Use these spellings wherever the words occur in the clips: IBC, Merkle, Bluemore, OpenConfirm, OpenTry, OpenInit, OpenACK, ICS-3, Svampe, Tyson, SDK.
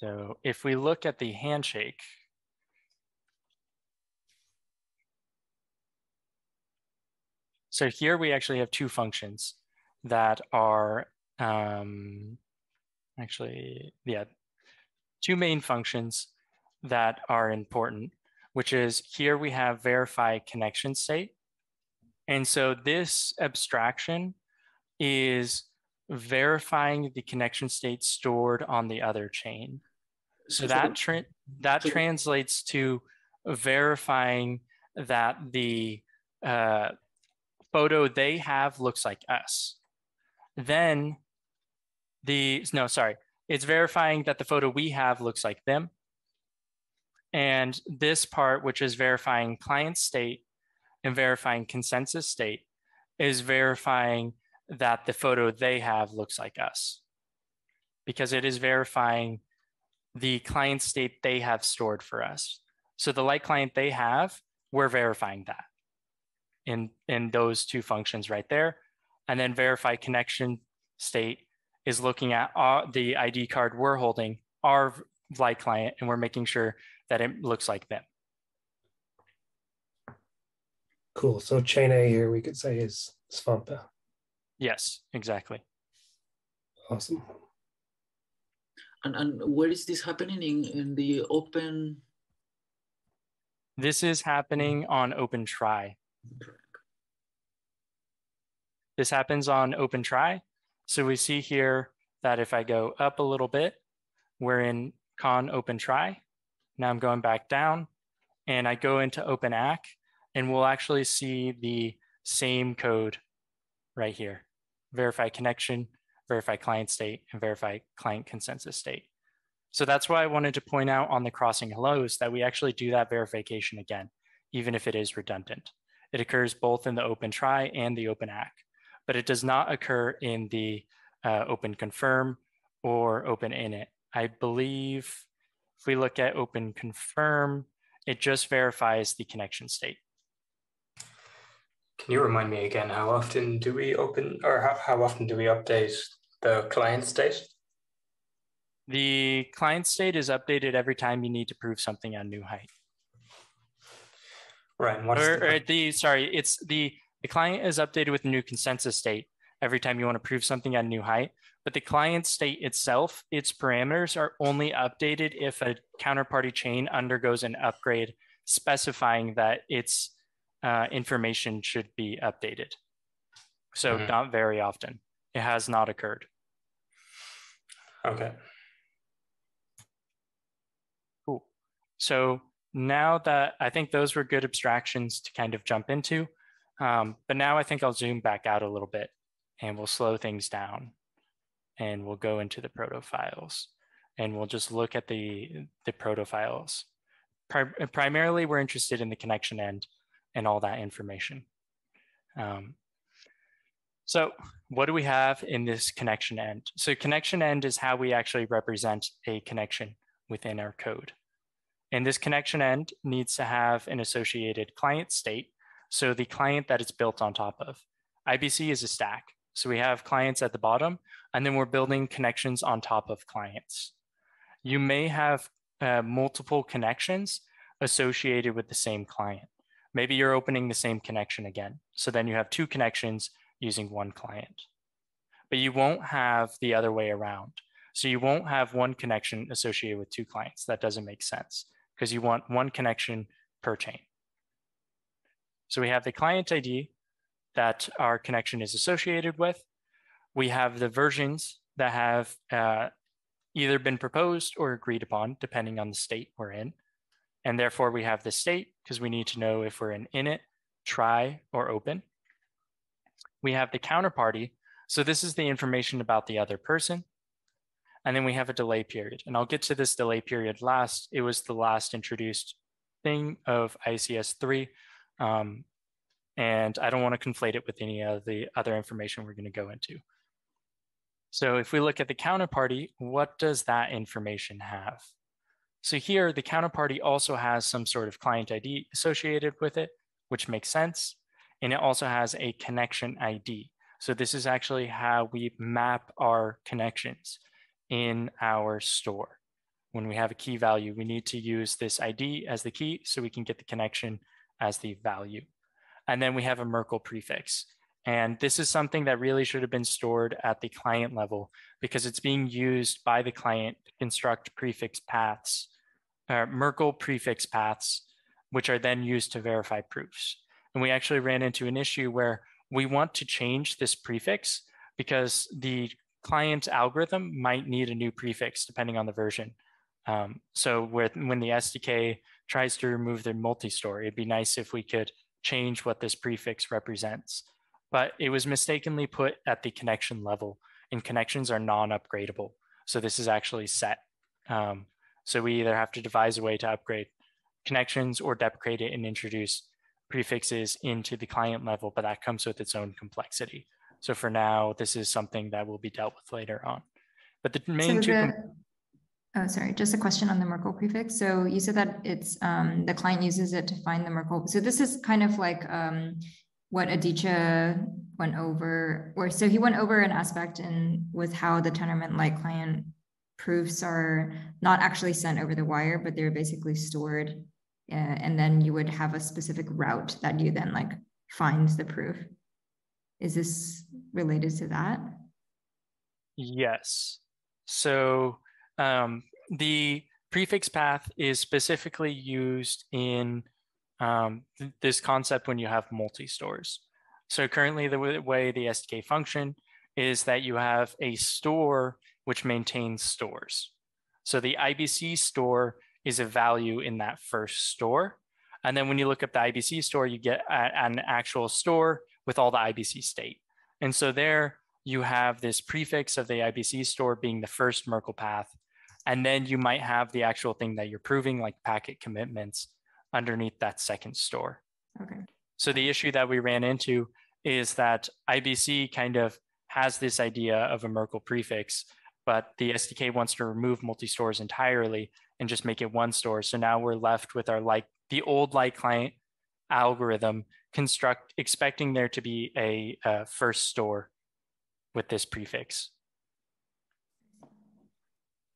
So if we look at the handshake, so here we actually have two functions that are two main functions that are important, which is here we have verify connection state. And so this abstraction is verifying the connection state stored on the other chain. So that translates to verifying that the photo they have looks like us. Then it's verifying that the photo we have looks like them. And this part, which is verifying client state and verifying consensus state, is verifying that the photo they have looks like us, because it is verifying the client state they have stored for us. So the light client they have, we're verifying that in those two functions right there. And then verify connection state is looking at the ID card we're holding, our light client, and we're making sure that it looks like them. Cool. So chain A here, we could say, is Svampe. Yes, exactly. Awesome. And where is this happening in the open? This is happening on OpenTry. This happens on OpenTry. So we see here that if I go up a little bit, we're in con OpenTry. Now I'm going back down and I go into OpenACK, and we'll actually see the same code right here. Verify connection, verify client state, and verify client consensus state. So that's why I wanted to point out on the crossing hellos that we actually do that verification again, even if it is redundant. It occurs both in the OpenTry and the OpenACK, but it does not occur in the OpenConfirm or OpenInit. I believe if we look at OpenConfirm, it just verifies the connection state. Can you remind me again, how often do we update the client state? The client state is updated every time you need to prove something on new height. Right. The client is updated with a new consensus state every time you want to prove something on new height, but the client state itself, its parameters are only updated if a counterparty chain undergoes an upgrade specifying that its information should be updated. So not very often. It has not occurred. Okay. Cool. So now that I think those were good abstractions to kind of jump into, but now I think I'll zoom back out a little bit and we'll slow things down and we'll go into the proto files and we'll just look at the proto files. Primarily, we're interested in the connection end and all that information. So what do we have in this connection end? So connection end is how we actually represent a connection within our code. And this connection end needs to have an associated client state, so the client that it's built on top of. IBC is a stack. So we have clients at the bottom, and then we're building connections on top of clients. You may have multiple connections associated with the same client. Maybe you're opening the same connection again. So then you have two connections using one client. But you won't have the other way around. So you won't have one connection associated with two clients. That doesn't make sense because you want one connection per chain. So we have the client ID that our connection is associated with. We have the versions that have either been proposed or agreed upon, depending on the state we're in. And therefore we have the state because we need to know if we're in init, try, or open. We have the counterparty. So this is the information about the other person. And then we have a delay period. And I'll get to this delay period last. It was the last introduced thing of ICS-3. And I don't want to conflate it with any of the other information we're going to go into. So if we look at the counterparty, what does that information have? So here, the counterparty also has some sort of client ID associated with it, which makes sense. And it also has a connection ID. So this is actually how we map our connections in our store. when we have a key value, we need to use this ID as the key so we can get the connection as the value. And then we have a Merkle prefix. And this is something that really should have been stored at the client level because it's being used by the client to construct prefix paths, Merkle prefix paths, which are then used to verify proofs. And we actually ran into an issue where we want to change this prefix because the client algorithm might need a new prefix depending on the version. So when the SDK tries to remove their multi-store, it'd be nice if we could change what this prefix represents. But it was mistakenly put at the connection level, and connections are non-upgradable. So this is actually set. So we either have to devise a way to upgrade connections or deprecate it and introduce prefixes into the client level, but that comes with its own complexity. So for now, this is something that will be dealt with later on. But the main two... Oh, sorry, just a question on the Merkle prefix. So you said that it's the client uses it to find the Merkle. So this is kind of like... what Aditya went over, or so he went over an aspect in with how the Tendermint-like client proofs are not actually sent over the wire, but they're basically stored. And then you would have a specific route that you then like finds the proof. Is this related to that? Yes. So the prefix path is specifically used in this concept when you have multi-stores. So currently the way the SDK function is that you have a store which maintains stores. So the IBC store is a value in that first store. And then when you look up the IBC store, you get an actual store with all the IBC state. And so there you have this prefix of the IBC store being the first Merkle path. And then you might have the actual thing that you're proving, like packet commitments, underneath that second store. Okay. So the issue that we ran into is that IBC kind of has this idea of a Merkle prefix, but the SDK wants to remove multi-stores entirely and just make it one store. So now we're left with our the old like client algorithm expecting there to be a first store with this prefix,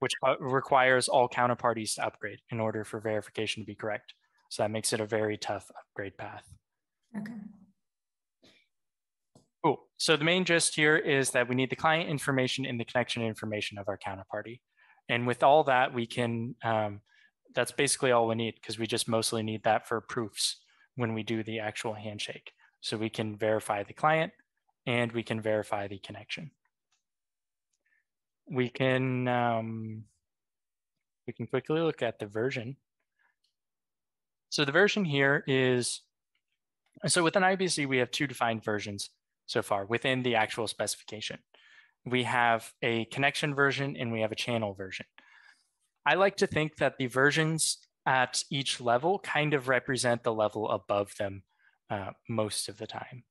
which requires all counterparties to upgrade in order for verification to be correct. So that makes it a very tough upgrade path. Okay. Cool. So the main gist here is that we need the client information and the connection information of our counterparty. And with all that, we can, that's basically all we need because we just mostly need that for proofs when we do the actual handshake. So we can verify the client and we can verify the connection. We can quickly look at the version. So the version here is, so with an IBC, we have two defined versions so far within the actual specification. We have a connection version and we have a channel version. I like to think that the versions at each level kind of represent the level above them most of the time.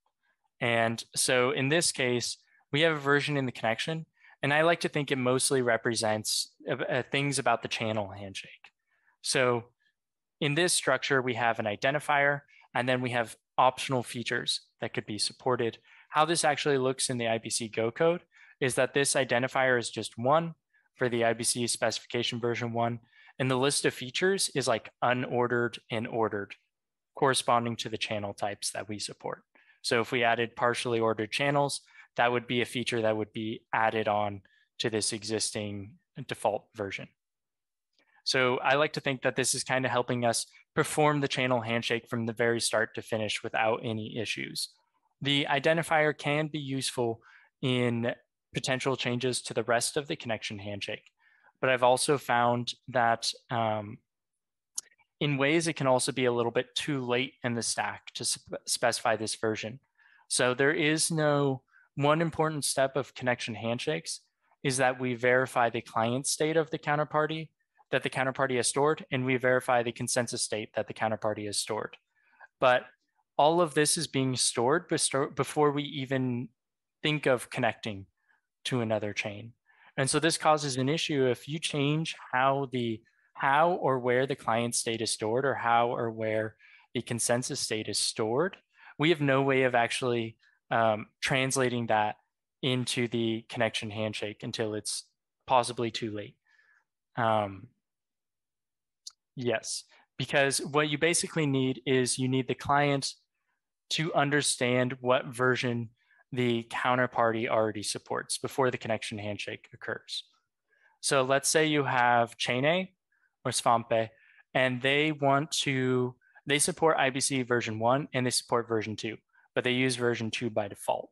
And so in this case, we have a version in the connection, and I like to think it mostly represents things about the channel handshake. So in this structure, we have an identifier, and then we have optional features that could be supported. How this actually looks in the IBC Go code is that this identifier is just one for the IBC specification version 1, and the list of features is like unordered and ordered, corresponding to the channel types that we support. So if we added partially ordered channels, that would be a feature that would be added on to this existing default version. So I like to think that this is kind of helping us perform the channel handshake from the very start to finish without any issues. The identifier can be useful in potential changes to the rest of the connection handshake, but I've also found that in ways it can also be a little bit too late in the stack to specify this version. So there is no one important step of connection handshakes is that we verify the client state of the counterparty that the counterparty has stored, and we verify the consensus state that the counterparty has stored. But all of this is being stored before we even think of connecting to another chain. And so this causes an issue if you change how or where the client state is stored or how or where the consensus state is stored. We have no way of actually translating that into the connection handshake until it's possibly too late. Yes, because what you basically need is you need the client to understand what version the counterparty already supports before the connection handshake occurs. So let's say you have Chain A or Svampe, and they support IBC version 1 and they support version 2, but they use version 2 by default.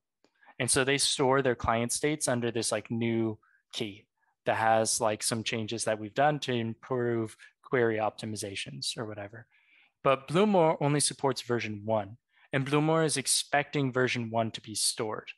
And so they store their client states under this like new key that has like some changes that we've done to improve query optimizations or whatever. But Bluemore only supports version 1, and Bluemore is expecting version 1 to be stored.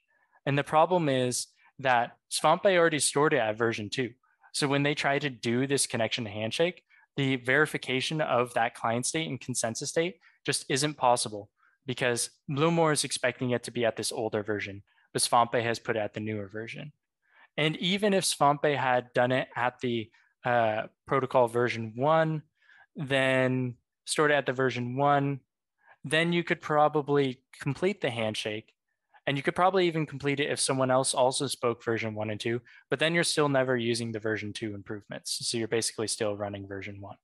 And the problem is that Svampe already stored it at version 2. So when they try to do this connection handshake, the verification of that client state and consensus state just isn't possible because Bluemore is expecting it to be at this older version, but Svampe has put it at the newer version. And even if Svampe had done it at the protocol version 1, then stored it at the version 1, then you could probably complete the handshake. And you could probably even complete it if someone else also spoke version 1 and 2, but then you're still never using the version 2 improvements. So you're basically still running version 1.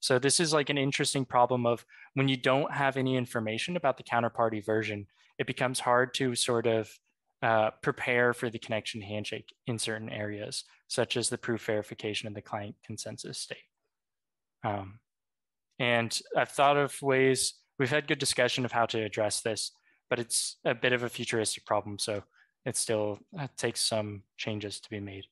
So this is like an interesting problem of when you don't have any information about the counterparty version, it becomes hard to sort of prepare for the connection handshake in certain areas, such as the proof verification and the client consensus state. And I've thought of ways, we've had good discussion of how to address this, but it's a bit of a futuristic problem, so it still takes some changes to be made.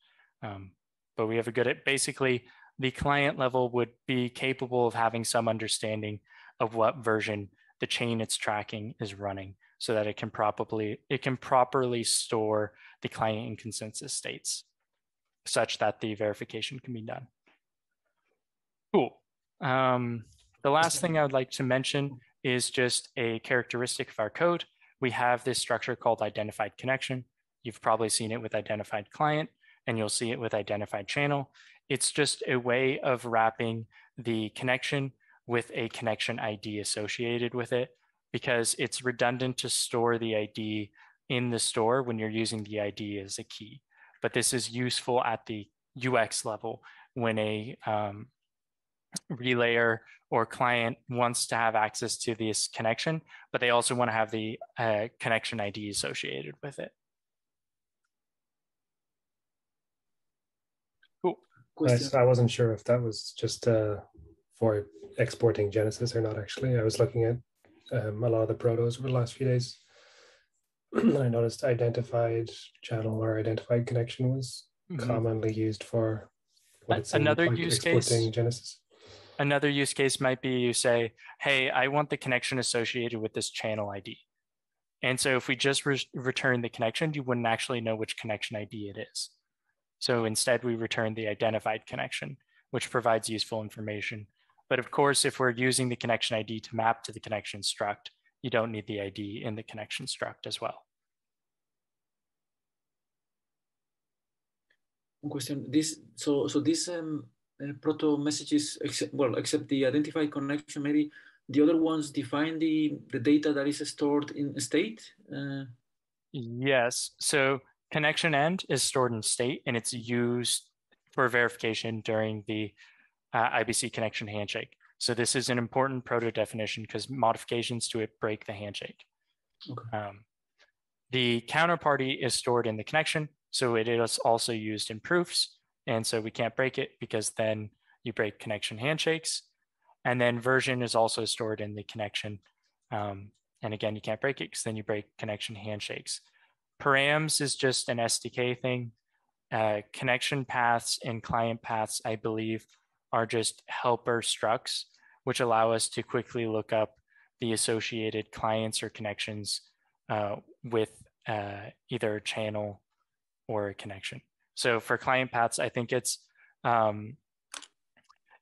But we have a good, basically the client level would be capable of having some understanding of what version the chain it's tracking is running so that it can properly store the client and consensus states such that the verification can be done. Cool. The last thing I would like to mention is just a characteristic of our code. We have this structure called identified connection. You've probably seen it with identified client, and you'll see it with identified channel. It's just a way of wrapping the connection with a connection ID associated with it, because it's redundant to store the ID in the store when you're using the ID as a key. But this is useful at the UX level when a relayer or client wants to have access to this connection, but they also want to have the connection ID associated with it. Cool. I wasn't sure if that was just for exporting Genesis or not, actually. I was looking at a lot of the protos over the last few days. I noticed identified channel or identified connection was commonly used for what it's another like use exporting case. Genesis. Another use case might be you say, hey, I want the connection associated with this channel ID. And so if we just return the connection, you wouldn't actually know which connection ID it is. So instead we return the identified connection, which provides useful information. But of course, if we're using the connection ID to map to the connection struct, you don't need the ID in the connection struct as well. One question, proto messages, except the identified connection, maybe the other ones define the data that is stored in state? Yes, so connection end is stored in state and it's used for verification during the IBC connection handshake. So this is an important proto definition because modifications to it break the handshake. Okay. The counterparty is stored in the connection, so it is also used in proofs. And so we can't break it because then you break connection handshakes. And then version is also stored in the connection. And again, you can't break it because then you break connection handshakes. Params is just an SDK thing. Connection paths and client paths, I believe, are just helper structs, which allow us to quickly look up the associated clients or connections with either a channel or a connection. So for client paths, I think it's,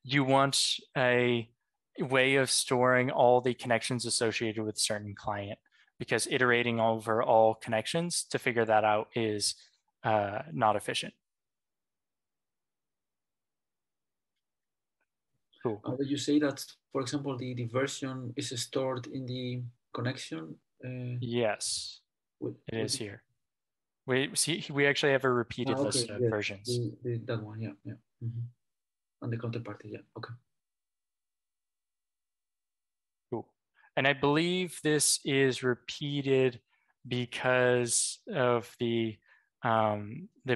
you want a way of storing all the connections associated with certain client, because iterating over all connections to figure that out is not efficient. Cool. Would you say that, for example, the version is stored in the connection? Yes, it is here. We actually have a repeated list of versions. That one, yeah. And the counterparty, yeah, okay. And I believe this is repeated because of the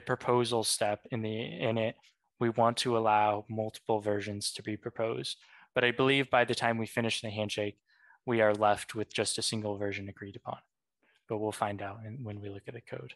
proposal step in it. We want to allow multiple versions to be proposed. But I believe by the time we finish the handshake, we are left with just a single version agreed upon. But we'll find out when we look at the code.